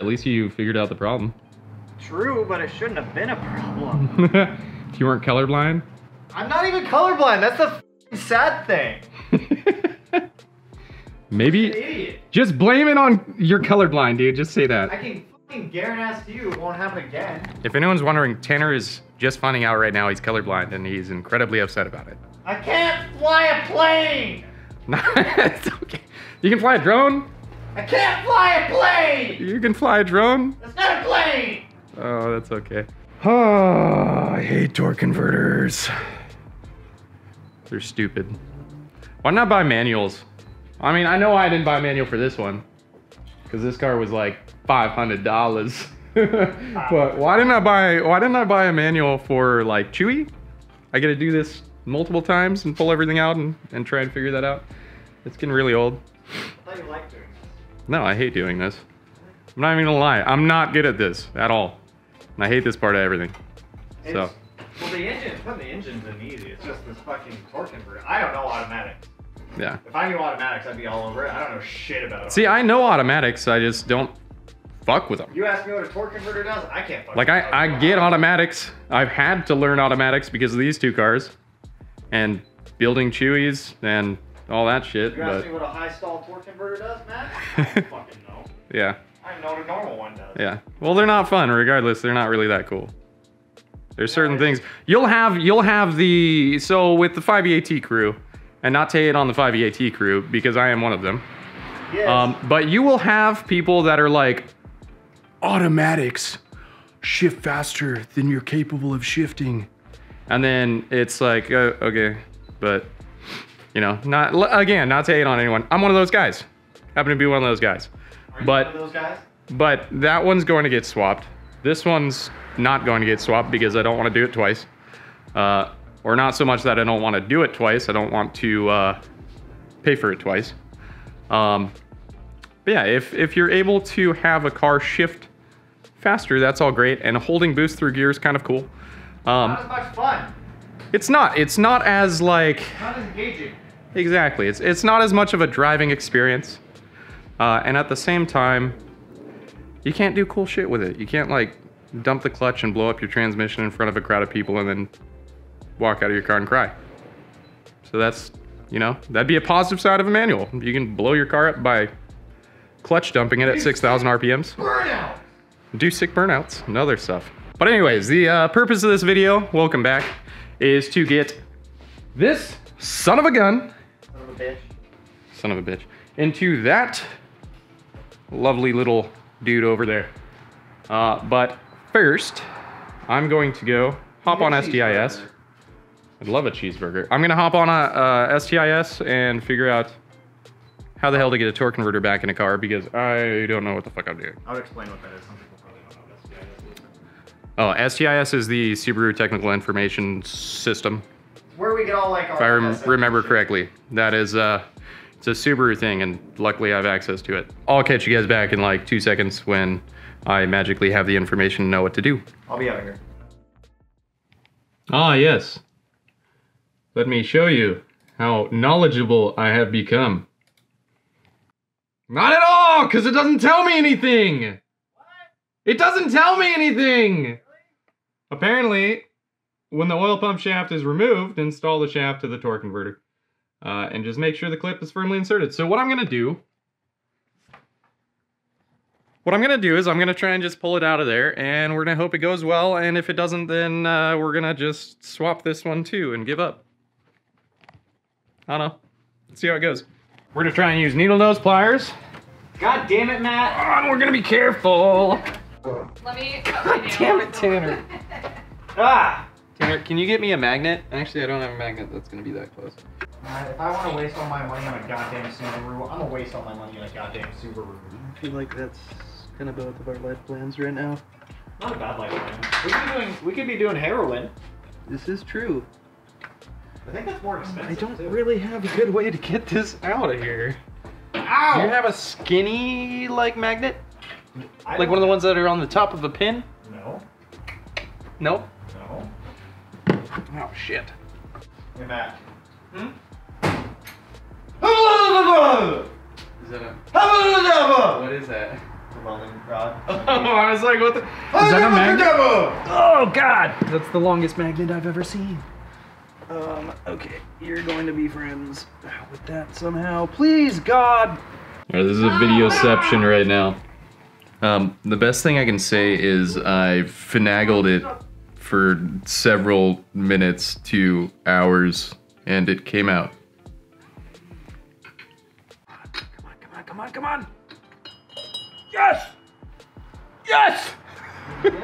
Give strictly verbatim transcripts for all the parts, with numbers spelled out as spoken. At least you figured out the problem. True, but it shouldn't have been a problem. If you weren't colorblind? I'm not even colorblind. That's the f***ing sad thing. Maybe just blame it on you're colorblind, dude. Just say that. I can f***ing guarantee you it won't happen again. If anyone's wondering, Tanner is just finding out right now he's colorblind and he's incredibly upset about it. I can't fly a plane. No, it's okay. You can fly a drone. I can't fly a plane! You can fly a drone? That's not a plane! Oh, that's okay. Oh, I hate torque converters. They're stupid. Why not buy manuals? I mean, I know I didn't buy a manual for this one, because this car was like five hundred dollars. But why didn't I buy, why didn't I buy a manual for like Chewy? I gotta do this multiple times and pull everything out and, and try and figure that out. It's getting really old. I thought you liked it. No, I hate doing this. I'm not even gonna lie. I'm not good at this at all. And I hate this part of everything. It's, so. Well, the engine, putting the engine's in easy. It's just this fucking torque converter. I don't know automatics. Yeah. If I knew automatics, I'd be all over it. I don't know shit about it. See, I know automatics. I just don't fuck with them. You ask me what a torque converter does? I can't fuck like with them. Like, I, I get automatics. I've had to learn automatics because of these two cars and building Chewies and all that shit. You asked but... me what a high stall torque converter does, Matt? I don't fucking know. Yeah. I know what a normal one does. Yeah. Well, they're not fun. Regardless, they're not really that cool. There's yeah, certain things you'll have. You'll have the so with the five E A T crew, and not to hate on the five E A T crew because I am one of them. Yes. Um, but you will have people that are like, automatics shift faster than you're capable of shifting, and then it's like, uh, okay, but. You know, not again, not to hate on anyone. I'm one of those guys. Happen to be one of those guys. Are you but, one of those guys? But that one's going to get swapped. This one's not going to get swapped because I don't want to do it twice. Uh, or not so much that I don't want to do it twice. I don't want to uh, pay for it twice. Um, but yeah, if, if you're able to have a car shift faster, that's all great. And holding boost through gear is kind of cool. Um, not as much fun. It's not. It's not as like... Not as engaging. Exactly. It's it's not as much of a driving experience, uh, and at the same time, you can't do cool shit with it. You can't like dump the clutch and blow up your transmission in front of a crowd of people and then walk out of your car and cry. So that's, you know, that'd be a positive side of a manual. You can blow your car up by clutch dumping it at six thousand R P Ms. Burnout. Do sick burnouts and other stuff. But anyways, the uh, purpose of this video, welcome back, is to get this son of a gun. Son of a bitch. Son of a bitch. Into that lovely little dude over there. Uh, but first, I'm going to go hop on S T I S. I'd love a cheeseburger. I'm gonna hop on a uh, S T I S and figure out how the hell to get a torque converter back in a car because I don't know what the fuck I'm doing. I'll explain what that is. Some people probably don't know what S T I S is. Oh, S T I S is the Subaru Technical Information System. Where we get all like our if I rem remember correctly, that is uh, it's a Subaru thing, and luckily I have access to it. I'll catch you guys back in like two seconds when I magically have the information and know what to do. I'll be out of here. Ah yes, let me show you how knowledgeable I have become. Not at all, because it doesn't tell me anything. What? It doesn't tell me anything. Really? Apparently. When the oil pump shaft is removed, install the shaft to the torque converter. Uh, and just make sure the clip is firmly inserted. So what I'm gonna do, what I'm gonna do is I'm gonna try and just pull it out of there and we're gonna hope it goes well. And if it doesn't, then uh, we're gonna just swap this one too and give up. I don't know, let's see how it goes. We're gonna try and use needle nose pliers. God damn it, Matt. Oh, we're gonna be careful. Let me, God damn it, Tanner. Ah. Tanner, can you get me a magnet? Actually, I don't have a magnet that's going to be that close. Uh, if I want to waste all my money on a goddamn Subaru, I'm going to waste all my money on a goddamn Subaru. I feel like that's kind of both of our life plans right now. Not a bad life plan. We could be doing, we could be doing heroin. This is true. I think that's more expensive. I don't too. really have a good way to get this out of here. Ow! Do you have a skinny, like, magnet? I like one of the ones that are on the top of a pin? No. Nope. No. Oh shit. Hey Matt. Hmm? Is that a... What is that? welding rod. Oh, I was like, what the? Is that a magnet? Oh, God. That's the longest magnet I've ever seen. Um, okay, you're going to be friends with that somehow. Please, God. All right, this is a videoception right now. Um, the best thing I can say is I finagled it for several minutes to hours, and it came out. Come on, come on, come on, come on! Yes! Yes! Did it?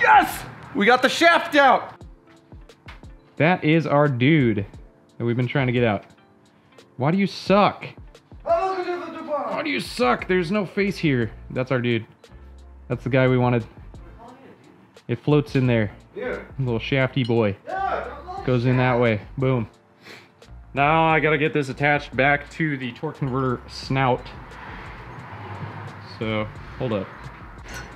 Yes! We got the shaft out! That is our dude that we've been trying to get out. Why do you suck? Why do you suck? There's no face here. That's our dude. That's the guy we wanted. It floats in there. Yeah. Little shafty boy. Yeah, goes in that way. Boom. Now I gotta get this attached back to the torque converter snout. So, hold up.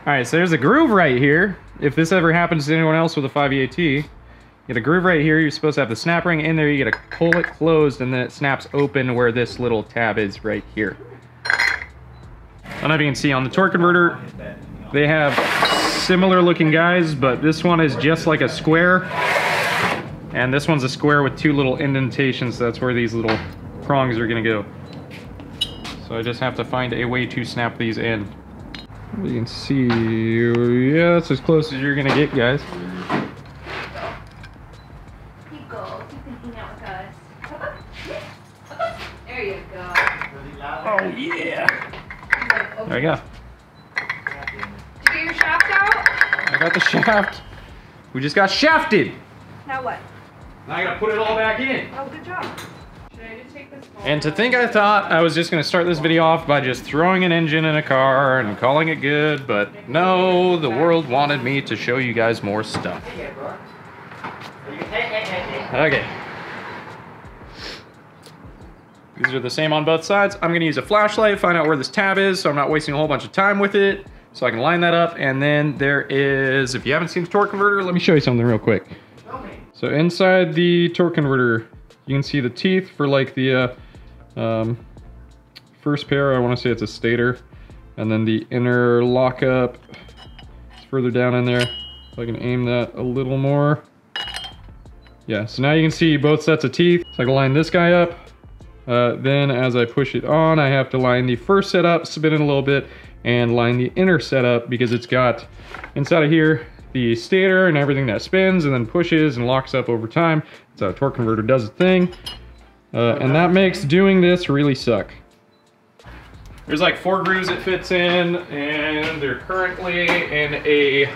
Alright, so there's a groove right here. If this ever happens to anyone else with a five E A T, you get a groove right here. You're supposed to have the snap ring in there. You gotta pull it closed and then it snaps open where this little tab is right here. I don't know if you can see on the torque converter, they have similar looking guys, but this one is just like a square, and this one's a square with two little indentations. That's where these little prongs are gonna go. So I just have to find a way to snap these in. You can see, yeah, that's as close as you're gonna get, guys. Keep going, keep hanging out with us. There you go. Oh yeah! There we go. I got the shaft. We just got shafted. Now what? Now I gotta put it all back in. Oh, good job. Should I just take this ball? And to think I thought I was just gonna start this video off by just throwing an engine in a car and calling it good, but no, the world wanted me to show you guys more stuff. Okay. These are the same on both sides. I'm gonna use a flashlight, find out where this tab is, so I'm not wasting a whole bunch of time with it. So I can line that up, and then there is, if you haven't seen the torque converter, let me show you something real quick. So inside the torque converter, you can see the teeth for like the uh, um, first pair, I wanna say it's a stator, and then the inner lockup, it's further down in there. If I can aim that a little more. Yeah, so now you can see both sets of teeth. So I can line this guy up. Uh, then as I push it on, I have to line the first set up, spin it a little bit, and line the inner setup, because it's got inside of here the stator and everything that spins and then pushes and locks up over time. That's how a torque converter does the thing. Uh, and that makes doing this really suck. There's like four grooves it fits in, and they're currently in a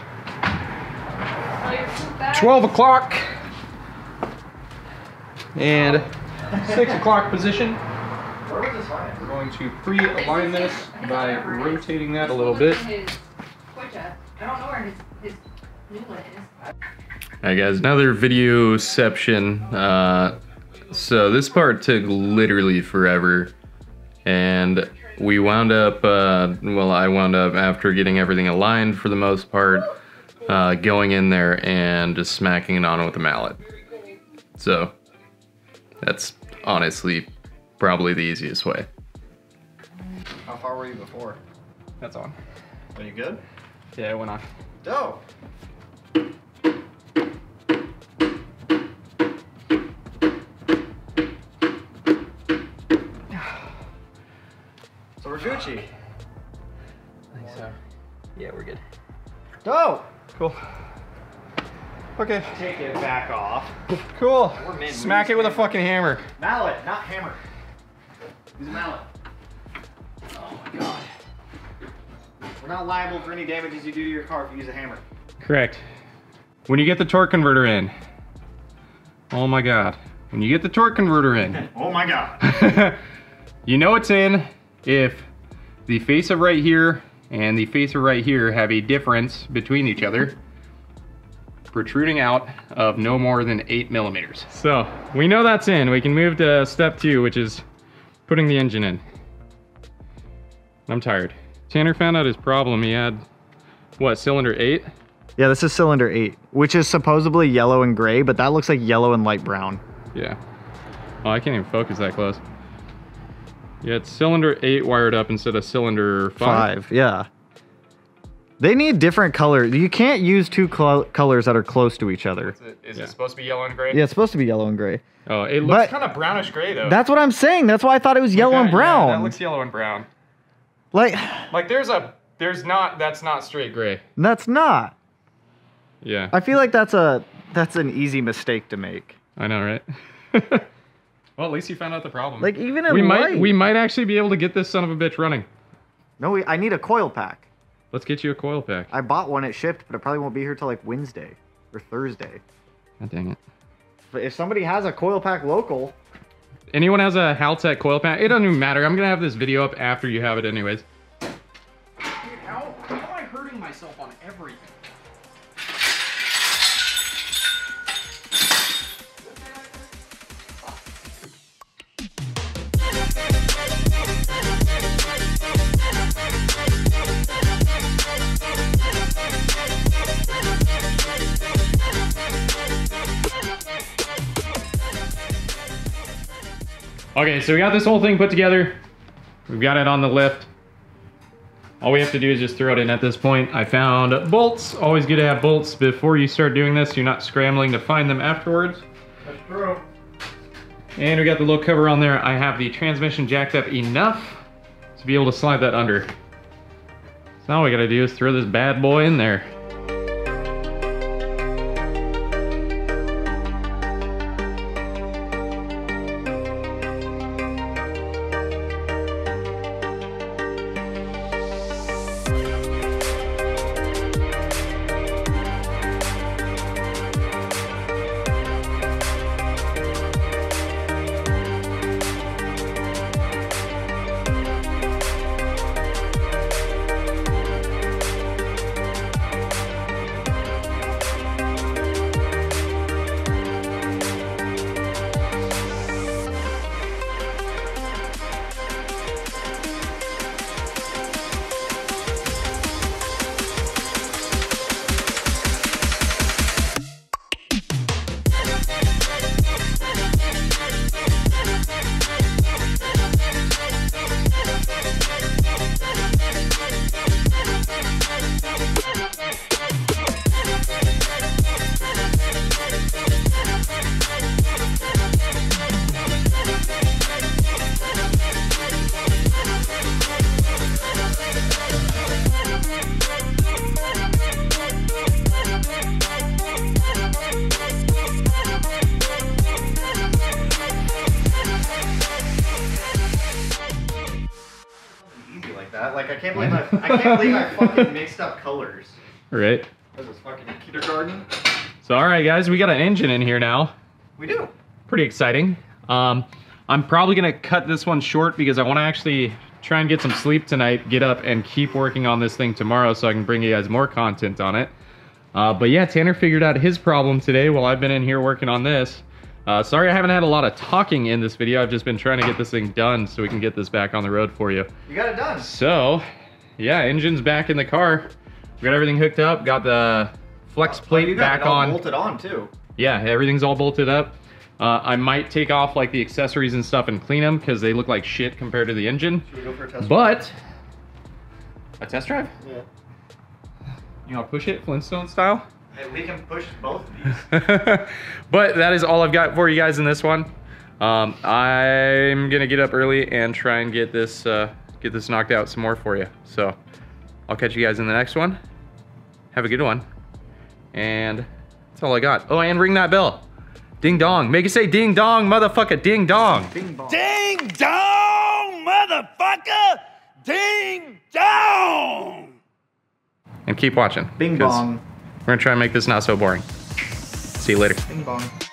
twelve o'clock and six o'clock position. We're going to pre-align this by rotating that a little bit. Alright guys, another videoception. Uh, so this part took literally forever. And we wound up, uh, well I wound up, after getting everything aligned for the most part, uh, going in there and just smacking it on with a mallet. So, that's honestly probably the easiest way. How far were you before? That's on. Are you good? Yeah, it went on. Dope. So we're Gucci. I think so. Yeah, we're good. Dope. Cool. Okay. Take it back off. Cool. Smack it with a fucking hammer. Mallet, not hammer. Use a mallet. Oh my God. We're not liable for any damages you do to your car if you use a hammer. Correct. When you get the torque converter in, oh my God. When you get the torque converter in, oh my God. You know it's in if the facer right here and the facer right here have a difference between each other protruding out of no more than eight millimeters. So we know that's in. We can move to step two, which is putting the engine in. I'm tired. Tanner found out his problem. He had, what, cylinder eight? Yeah, this is cylinder eight, which is supposedly yellow and gray, but that looks like yellow and light brown. Yeah. Oh, I can't even focus that close. Yeah, it's cylinder eight wired up instead of cylinder five. Five, yeah. They need different colors. You can't use two colors that are close to each other. Is it, is yeah. it supposed to be yellow and gray? Yeah, it's supposed to be yellow and gray. Oh, it looks kind of brownish gray, though. That's what I'm saying. That's why I thought it was yellow that, and brown. Yeah, that looks yellow and brown. Like, like there's a, there's not, that's not straight gray. That's not. Yeah. I feel like that's a, that's an easy mistake to make. I know, right? Well, at least you found out the problem. Like, even in we light. Might, we might actually be able to get this son of a bitch running. No, we, I need a coil pack. Let's get you a coil pack. I bought one. It shipped, but it probably won't be here till like Wednesday or Thursday. God dang it. But if somebody has a coil pack local... Anyone has a Haltech coil pack? It doesn't even matter. I'm going to have this video up after you have it anyways. Dude, how, how am I hurting myself on everything? Okay, so we got this whole thing put together. We've got it on the lift. All we have to do is just throw it in at this point. I found bolts. Always good to have bolts before you start doing this. You're not scrambling to find them afterwards. That's true. And we got the little cover on there. I have the transmission jacked up enough to be able to slide that under. So now all we gotta do is throw this bad boy in there. I can't believe I fucking mixed up colors. Right. This is fucking kindergarten. So, all right, guys, we got an engine in here now. We do. Pretty exciting. Um, I'm probably gonna cut this one short because I want to actually try and get some sleep tonight, get up, and keep working on this thing tomorrow so I can bring you guys more content on it. Uh, but yeah, Tanner figured out his problem today while I've been in here working on this. Uh, sorry I haven't had a lot of talking in this video. I've just been trying to get this thing done so we can get this back on the road for you. You got it done. So. Yeah, engine's back in the car. We got everything hooked up. Got the flex plate oh, you got back it all on. Bolted on too. Yeah, everything's all bolted up. Uh, I might take off like the accessories and stuff and clean them because they look like shit compared to the engine. Should we go for a test but, drive? But a test drive? Yeah. You want to push it, Flintstone style? Hey, we can push both of these. But that is all I've got for you guys in this one. Um, I'm gonna get up early and try and get this. Uh, Get this knocked out some more for you. So I'll catch you guys in the next one. Have a good one. And that's all I got. Oh, and ring that bell. Ding dong. Make it say ding dong, motherfucker. Ding dong. Ding dong, ding dong motherfucker. Ding dong. And keep watching. Bing bong. We're gonna try and make this not so boring. See you later. Bing bong.